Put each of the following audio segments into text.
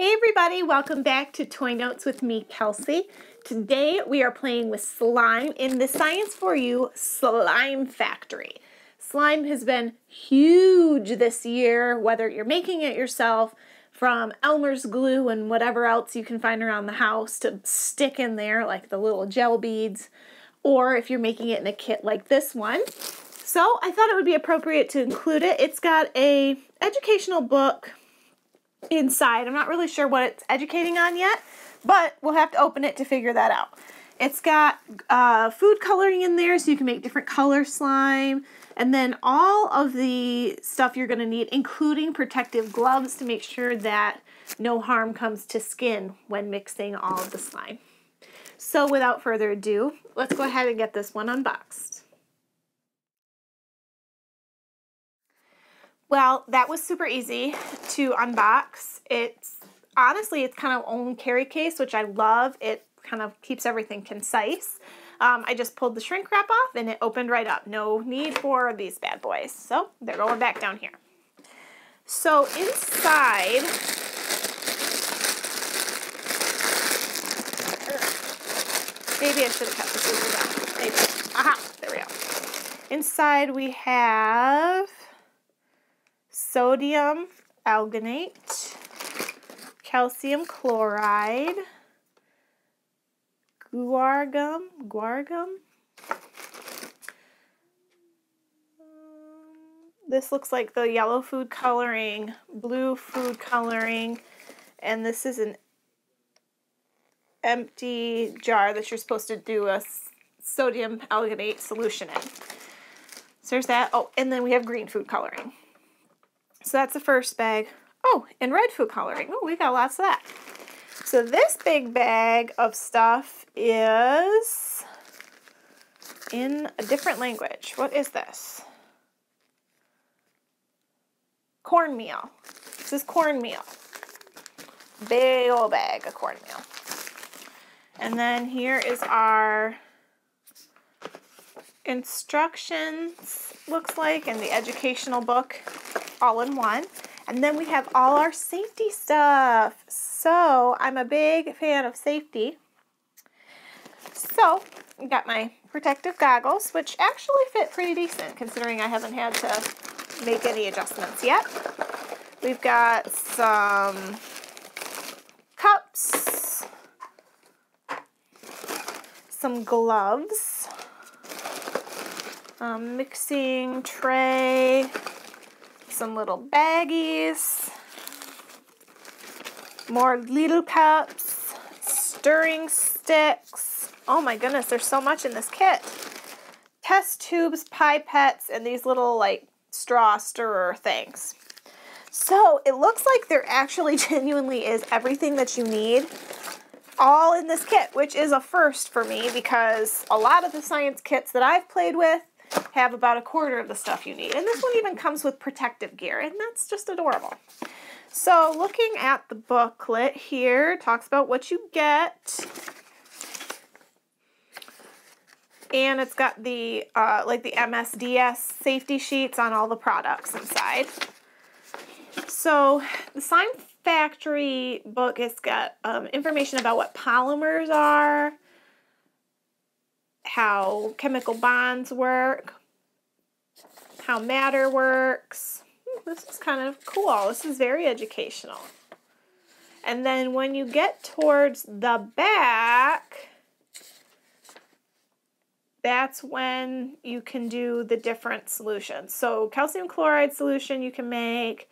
Hey everybody, welcome back to Toy Notes with me, Kelsey. Today we are playing with slime in the Science For You Slime Factory. Slime has been huge this year, whether you're making it yourself from Elmer's glue and whatever else you can find around the house to stick in there, like the little gel beads, or if you're making it in a kit like this one. So I thought it would be appropriate to include it. It's got an educational book inside. I'm not really sure what it's educating on yet, but we'll have to open it to figure that out. It's got food coloring in there, so you can make different color slime, and then all of the stuff you're going to need, including protective gloves to make sure that no harm comes to skin when mixing all of the slime. So without further ado, let's go ahead and get this one unboxed. Well, that was super easy to unbox. Honestly, it's kind of own carry case, which I love. It kind of keeps everything concise. I just pulled the shrink wrap off and it opened right up. No need for these bad boys. So they're going back down here. So inside, maybe I should have kept the scissors out. Maybe. Aha, there we go. Inside we have sodium alginate, calcium chloride, guar gum. This looks like the yellow food coloring, blue food coloring, and this is an empty jar that you're supposed to do a sodium alginate solution in. So there's that. Oh, and then we have green food coloring. So that's the first bag. Oh, and red food coloring. Oh, we got lots of that. So this big bag of stuff is in a different language. What is this? Cornmeal. This is cornmeal. Big old bag of cornmeal. And then here is our instructions, looks like, and the educational book, all in one. And then we have all our safety stuff. So I'm a big fan of safety. So I got my protective goggles, which actually fit pretty decent considering I haven't had to make any adjustments yet. We've got some cups, some gloves, mixing tray, some little baggies, more little cups, stirring sticks. Oh my goodness, there's so much in this kit. Test tubes, pipettes, and these little like straw stirrer things. So it looks like there actually genuinely is everything that you need all in this kit, which is a first for me because a lot of the science kits that I've played with have about a quarter of the stuff you need. And this one even comes with protective gear, and that's just adorable. So looking at the booklet here, talks about what you get. And it's got the, like the MSDS safety sheets on all the products inside. So the Slime Factory book has got information about what polymers are, how chemical bonds work, how matter works. This is kind of cool. This is very educational. And then when you get towards the back, that's when you can do the different solutions. So calcium chloride solution you can make,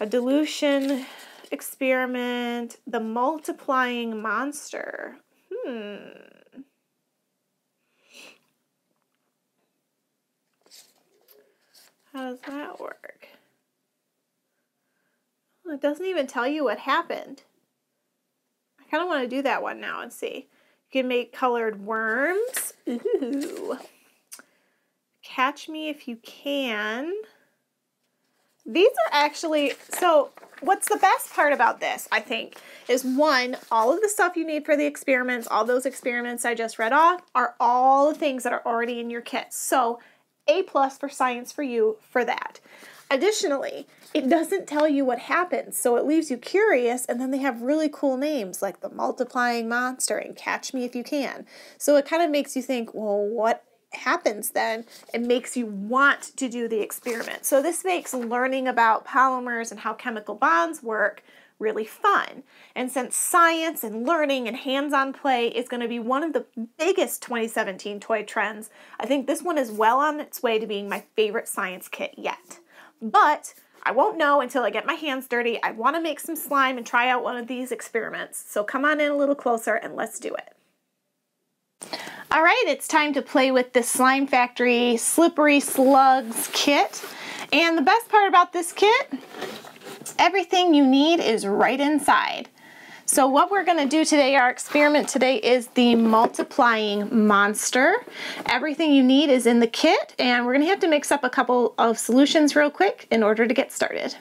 a dilution experiment, the multiplying monster. How does that work? Well, it doesn't even tell you what happened. I kind of want to do that one now and see. You can make colored worms. Ooh. Catch me if you can. These are actually, so what's the best part about this, I think, is one, all of the stuff you need for the experiments, all those experiments I just read off, are all the things that are already in your kit. So A+ for Science For You for that. Additionally, it doesn't tell you what happens, so it leaves you curious, and then they have really cool names like the Multiplying Monster and Catch Me If You Can. So it kind of makes you think, well, what happens then? It makes you want to do the experiment. So this makes learning about polymers and how chemical bonds work really fun. And since science and learning and hands-on play is going to be one of the biggest 2017 toy trends, I think this one is well on its way to being my favorite science kit yet. But I won't know until I get my hands dirty. I want to make some slime and try out one of these experiments. So come on in a little closer and let's do it. All right, it's time to play with this Slime Factory Slippery Slugs kit. And the best part about this kit, everything you need is right inside. So what we're going to do today, our experiment today, is the Multiplying Monster. Everything you need is in the kit, and we're going to have to mix up a couple of solutions real quick in order to get started.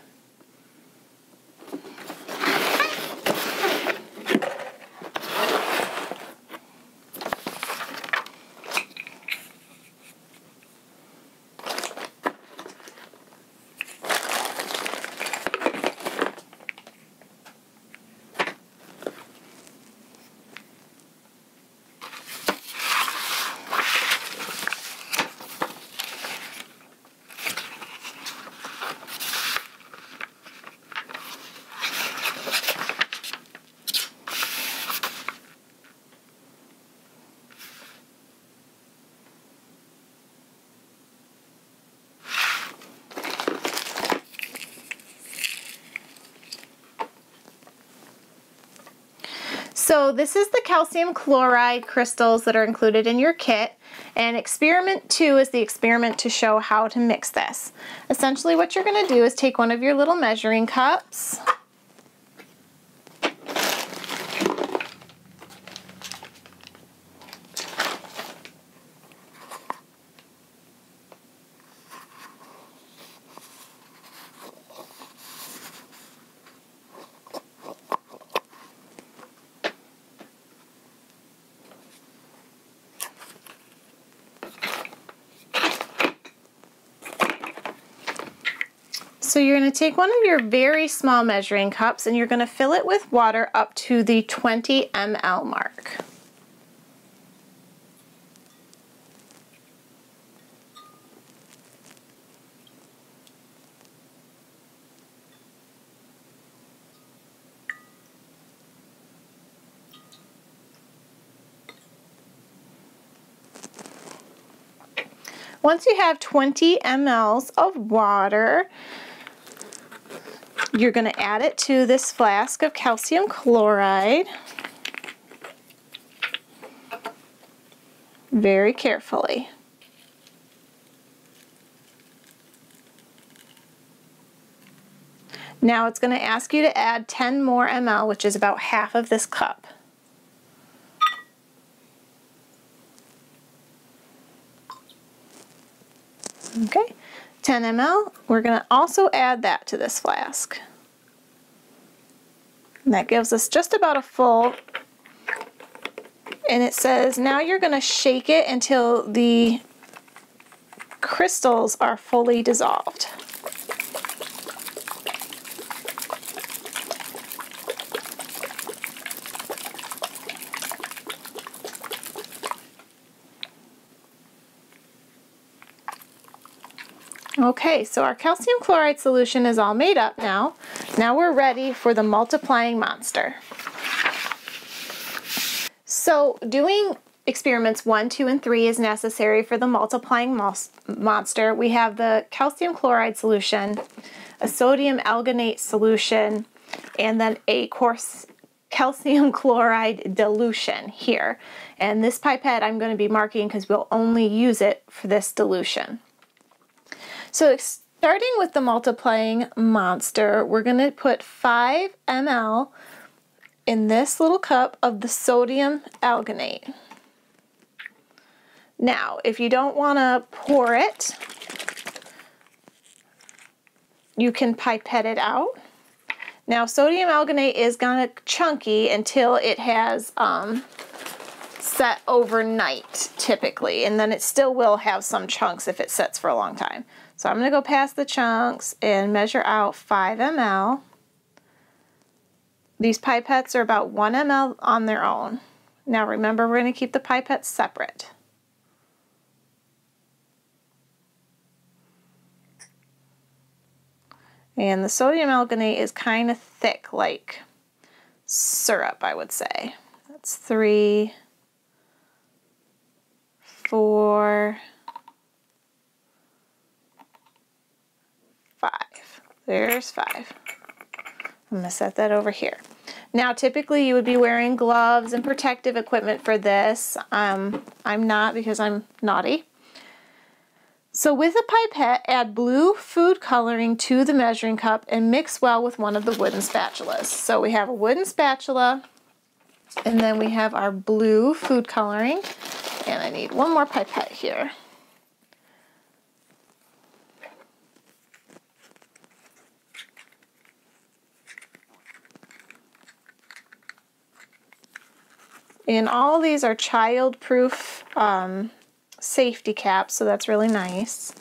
So this is the calcium chloride crystals that are included in your kit, and experiment 2 is the experiment to show how to mix this. Essentially what you're going to do is take one of your little measuring cups, so you're going to take one of your very small measuring cups and you're going to fill it with water up to the 20 ml mark. Once you have 20 mLs of water, you're going to add it to this flask of calcium chloride very carefully. Now it's going to ask you to add 10 more ml, which is about half of this cup. Okay. 10 ml, we're going to also add that to this flask. And that gives us just about a full, and it says now you're going to shake it until the crystals are fully dissolved. Okay, so our calcium chloride solution is all made up now. Now we're ready for the multiplying monster. So doing experiments 1, 2, and 3 is necessary for the multiplying monster. We have the calcium chloride solution, a sodium alginate solution, and then a coarse calcium chloride dilution here. And this pipette I'm going to be marking because we'll only use it for this dilution. So starting with the multiplying monster, we're going to put 5 ml in this little cup of the sodium alginate. Now, if you don't want to pour it, you can pipette it out. Now, sodium alginate is kind of chunky until it has set overnight, typically, and then it still will have some chunks if it sets for a long time. So I'm going to go past the chunks and measure out 5 ml. These pipettes are about 1 ml on their own. Now remember, we're going to keep the pipettes separate. And the sodium alginate is kind of thick, like syrup, I would say. That's 3, 4, 5. There's 5. I'm going to set that over here. Now, typically you would be wearing gloves and protective equipment for this. I'm not, because I'm naughty. So with a pipette, add blue food coloring to the measuring cup and mix well with one of the wooden spatulas. So we have a wooden spatula, and then we have our blue food coloring. And I need one more pipette here. And all these are child-proof safety caps, so that's really nice.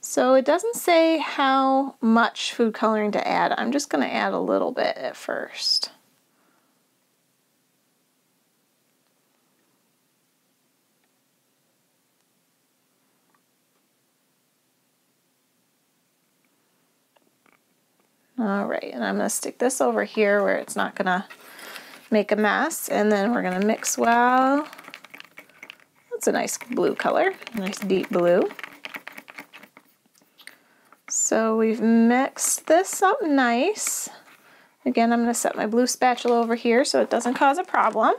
So it doesn't say how much food coloring to add. I'm just going to add a little bit at first. All right, and I'm going to stick this over here where it's not going to make a mess, and then we're going to mix well. That's a nice blue color, nice deep blue. So we've mixed this up nice. Again, I'm going to set my blue spatula over here so it doesn't cause a problem.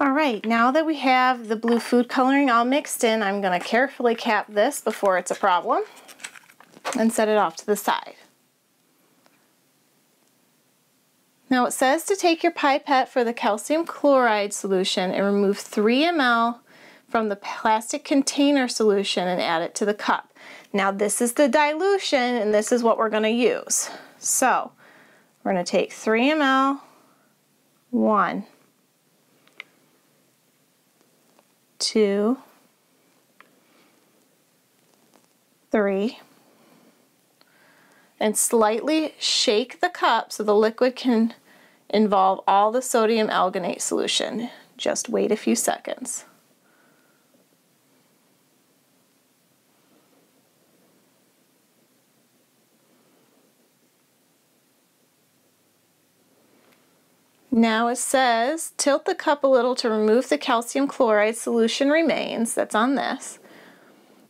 All right, now that we have the blue food coloring all mixed in, I'm going to carefully cap this before it's a problem and set it off to the side. Now it says to take your pipette for the calcium chloride solution and remove 3 ml from the plastic container solution and add it to the cup. Now this is the dilution, and this is what we're going to use. So we're going to take 3 ml, 1, 2, 3. And slightly shake the cup so the liquid can involve all the sodium alginate solution. Just wait a few seconds. Now it says tilt the cup a little to remove the calcium chloride solution remains, that's on this,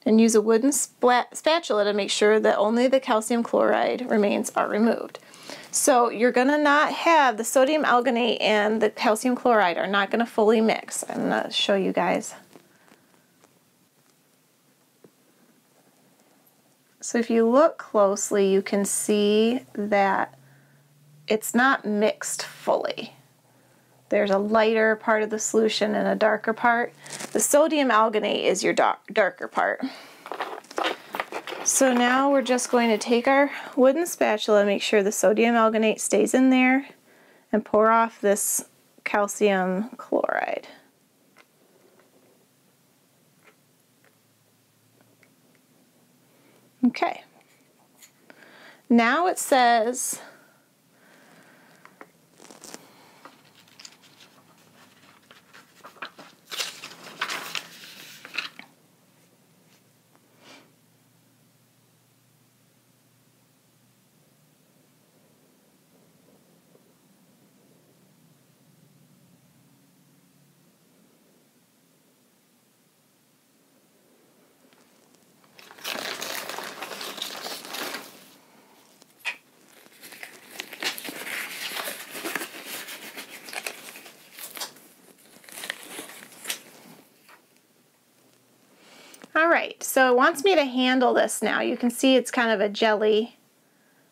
and use a wooden spatula to make sure that only the calcium chloride remains are removed. So you're gonna not have the sodium alginate and the calcium chloride are not gonna fully mix. I'm gonna show you guys. So if you look closely, you can see that it's not mixed fully. There's a lighter part of the solution and a darker part. The sodium alginate is your darker part. So now we're just going to take our wooden spatula and make sure the sodium alginate stays in there and pour off this calcium chloride. Okay. Now it says alright, so it wants me to handle this now. You can see it's kind of a jelly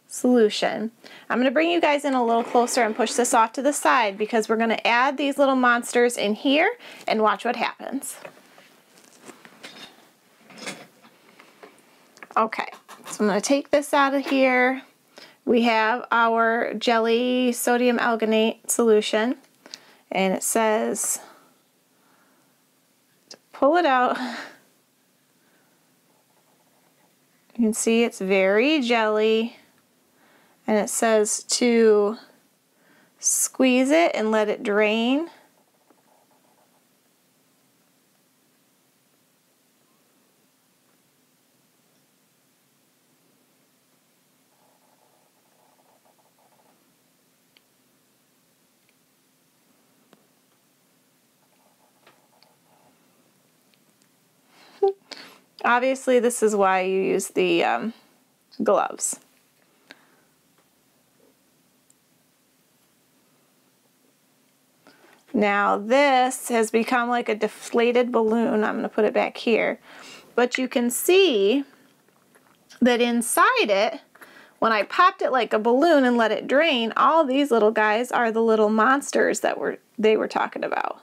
solution. I'm going to bring you guys in a little closer and push this off to the side because we're going to add these little monsters in here and watch what happens. Okay, so I'm going to take this out of here. We have our jelly sodium alginate solution, and it says to pull it out. You can see it's very jelly, and it says to squeeze it and let it drain. Obviously, this is why you use the gloves. Now this has become like a deflated balloon. I'm going to put it back here. But you can see that inside it, when I popped it like a balloon and let it drain, all these little guys are the little monsters that they were talking about.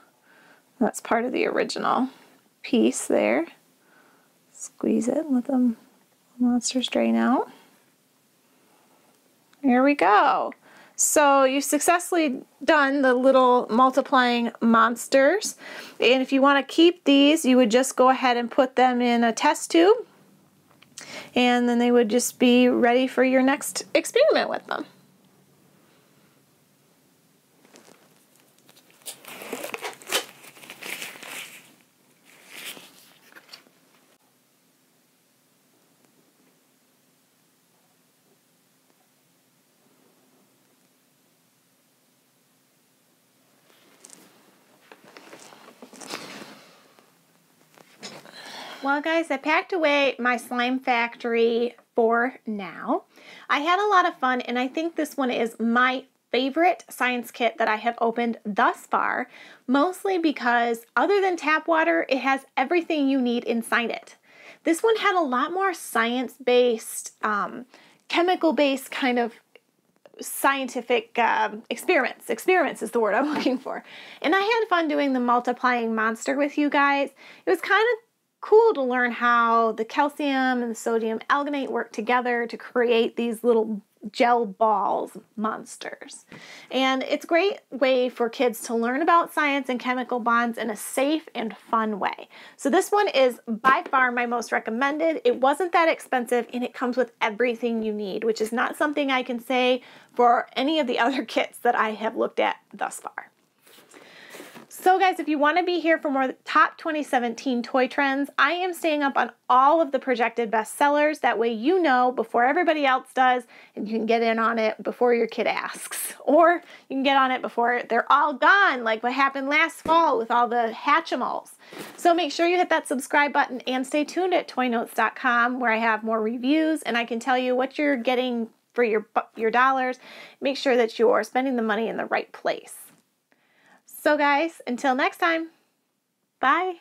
That's part of the original piece there. Squeeze it and let the monsters drain out. There we go. So you've successfully done the little multiplying monsters. And if you want to keep these, you would just go ahead and put them in a test tube. And then they would just be ready for your next experiment with them. Well guys, I packed away my slime factory for now. I had a lot of fun, and I think this one is my favorite science kit that I have opened thus far, mostly because other than tap water, it has everything you need inside it. This one had a lot more science-based, chemical-based kind of scientific experiments. Experiments is the word I'm looking for. And I had fun doing the multiplying monster with you guys. It was kind of cool to learn how the calcium and the sodium alginate work together to create these little gel balls monsters. And it's a great way for kids to learn about science and chemical bonds in a safe and fun way. So this one is by far my most recommended. It wasn't that expensive, and it comes with everything you need, which is not something I can say for any of the other kits that I have looked at thus far. So guys, if you want to be here for more top 2017 toy trends, I am staying up on all of the projected bestsellers. That way you know before everybody else does, and you can get in on it before your kid asks. Or you can get on it before they're all gone, like what happened last fall with all the Hatchimals. So make sure you hit that subscribe button and stay tuned at toynotes.com, where I have more reviews and I can tell you what you're getting for your dollars. Make sure that you're spending the money in the right place. So guys, until next time, bye.